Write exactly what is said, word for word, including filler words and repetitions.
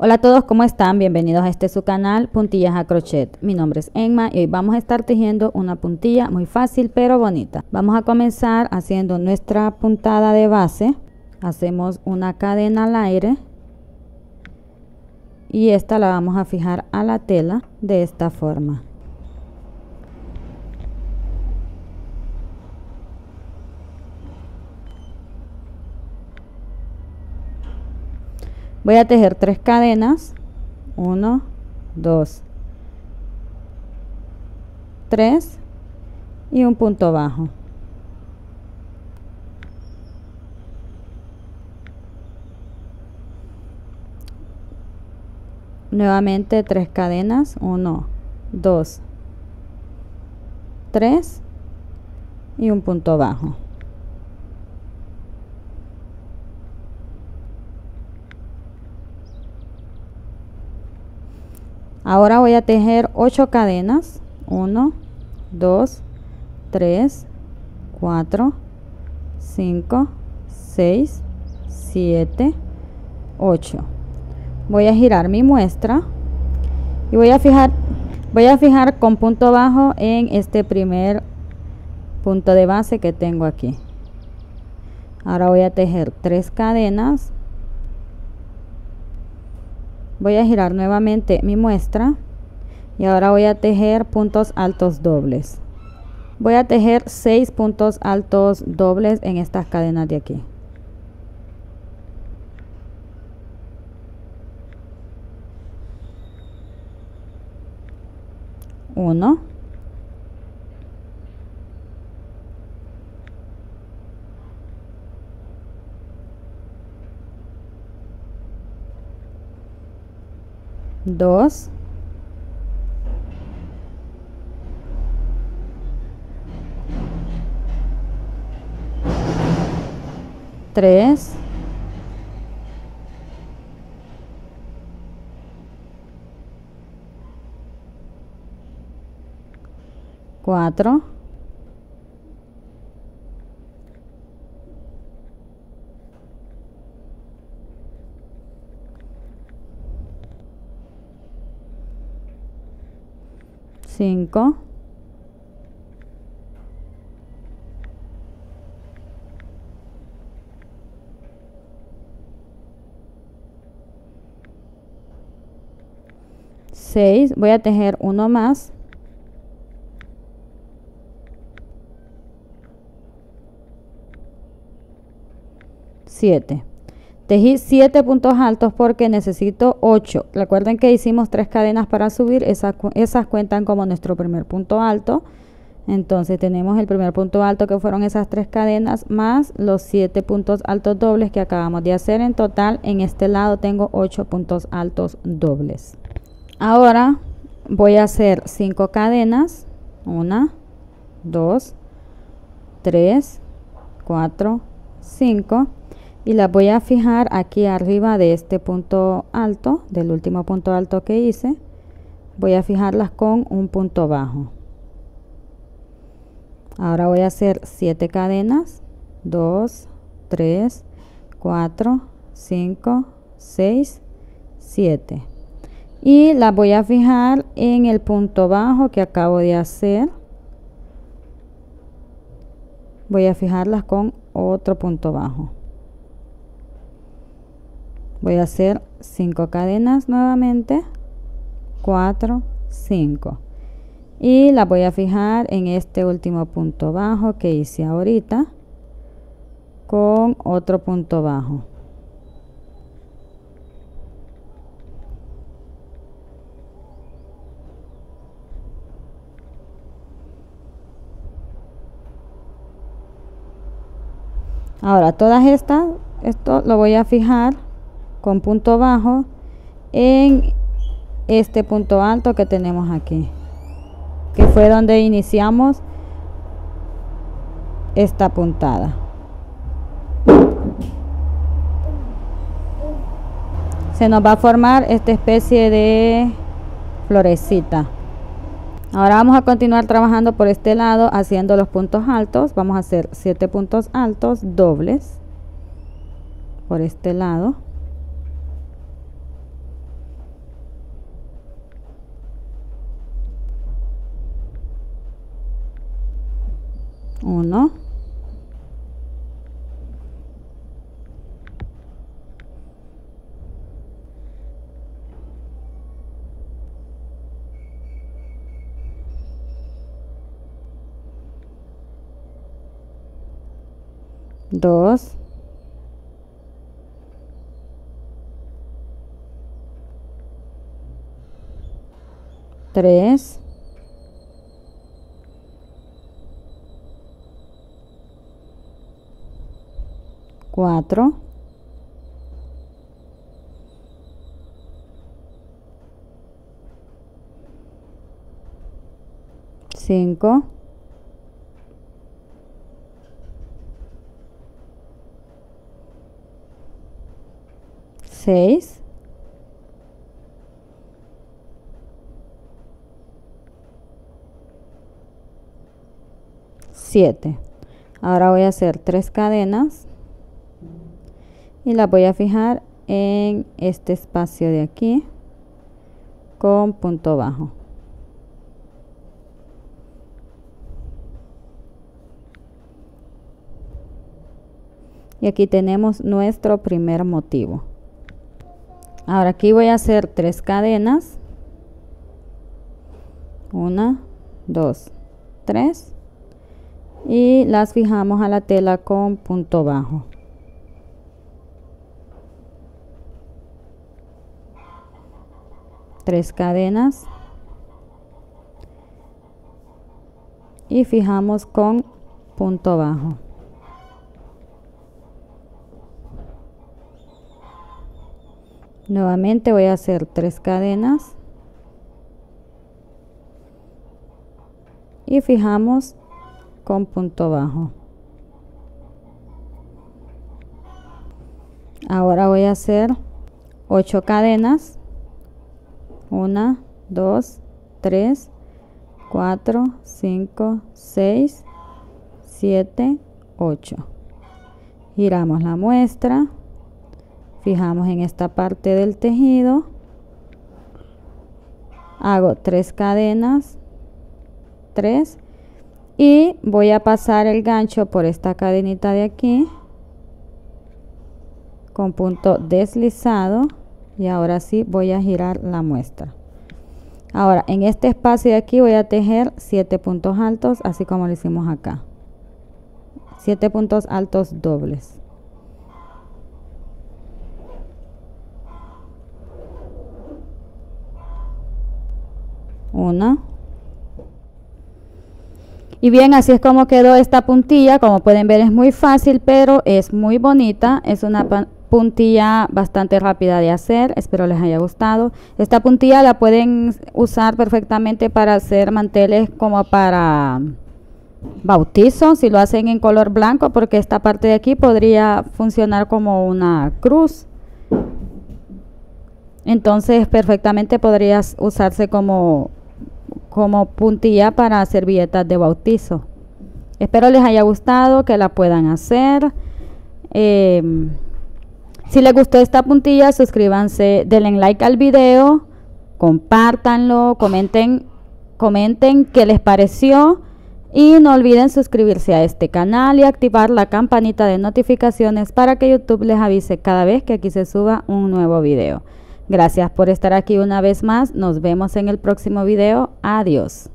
Hola a todos, ¿cómo están? Bienvenidos a este su canal, Puntillas a Crochet. Mi nombre es Emma y hoy vamos a estar tejiendo una puntilla muy fácil pero bonita. Vamos a comenzar haciendo nuestra puntada de base. Hacemos una cadena al aire y esta la vamos a fijar a la tela de esta forma. Voy a tejer tres cadenas, uno, dos, tres y un punto bajo. Nuevamente tres cadenas, uno, dos, tres y un punto bajo. Ahora voy a tejer ocho cadenas, uno, dos, tres, cuatro, cinco, seis, siete, ocho. Voy a girar mi muestra y voy a fijar, voy a fijar con punto bajo en este primer punto de base que tengo aquí. Ahora voy a tejer tres cadenas. Voy a girar nuevamente mi muestra y ahora voy a tejer puntos altos dobles. Voy a tejer seis puntos altos dobles en estas cadenas de aquí. Uno. Dos, tres, cuatro, cinco, seis, voy a tejer uno más, siete. Tejí siete puntos altos porque necesito ocho. Recuerden que hicimos tres cadenas para subir, esas, esas cuentan como nuestro primer punto alto. Entonces tenemos el primer punto alto que fueron esas tres cadenas más los siete puntos altos dobles que acabamos de hacer. En total, en este lado tengo ocho puntos altos dobles. Ahora voy a hacer cinco cadenas. uno, dos, tres, cuatro, cinco. Y las voy a fijar aquí arriba de este punto alto, del último punto alto que hice. Voy a fijarlas con un punto bajo. Ahora voy a hacer siete cadenas. dos, tres, cuatro, cinco, seis, siete. Y las voy a fijar en el punto bajo que acabo de hacer. Voy a fijarlas con otro punto bajo. Voy a hacer cinco cadenas nuevamente, cuatro, cinco, y las voy a fijar en este último punto bajo que hice ahorita con otro punto bajo. Ahora todas estas, esto lo voy a fijar con punto bajo en este punto alto que tenemos aquí, que fue donde iniciamos esta puntada. Se nos va a formar esta especie de florecita. Ahora vamos a continuar trabajando por este lado haciendo los puntos altos. Vamos a hacer siete puntos altos dobles por este lado. uno, dos, tres, cuatro, cinco, seis, siete. Ahora voy a hacer tres cadenas y las voy a fijar en este espacio de aquí con punto bajo. Y aquí tenemos nuestro primer motivo. Ahora aquí voy a hacer tres cadenas, una, dos, tres, y las fijamos a la tela con punto bajo. Tres cadenas y fijamos con punto bajo. Nuevamente voy a hacer tres cadenas y fijamos con punto bajo. Ahora voy a hacer ocho cadenas. una, dos, tres, cuatro, cinco, seis, siete, ocho. Giramos la muestra, fijamos en esta parte del tejido, hago tres cadenas, tres, y voy a pasar el gancho por esta cadenita de aquí con punto deslizado. Y ahora sí voy a girar la muestra. Ahora en este espacio de aquí voy a tejer siete puntos altos, así como lo hicimos acá. siete puntos altos dobles. Una. Y bien, así es como quedó esta puntilla. Como pueden ver, es muy fácil, pero es muy bonita. Es una pan puntilla bastante rápida de hacer. Espero les haya gustado. Esta puntilla la pueden usar perfectamente para hacer manteles como para bautizo, si lo hacen en color blanco, porque esta parte de aquí podría funcionar como una cruz. Entonces perfectamente podría usarse como, como puntilla para servilletas de bautizo. Espero les haya gustado, que la puedan hacer. eh, Si les gustó esta puntilla, suscríbanse, denle like al video, compártanlo, comenten, comenten qué les pareció y no olviden suscribirse a este canal y activar la campanita de notificaciones para que YouTube les avise cada vez que aquí se suba un nuevo video. Gracias por estar aquí una vez más, nos vemos en el próximo video, adiós.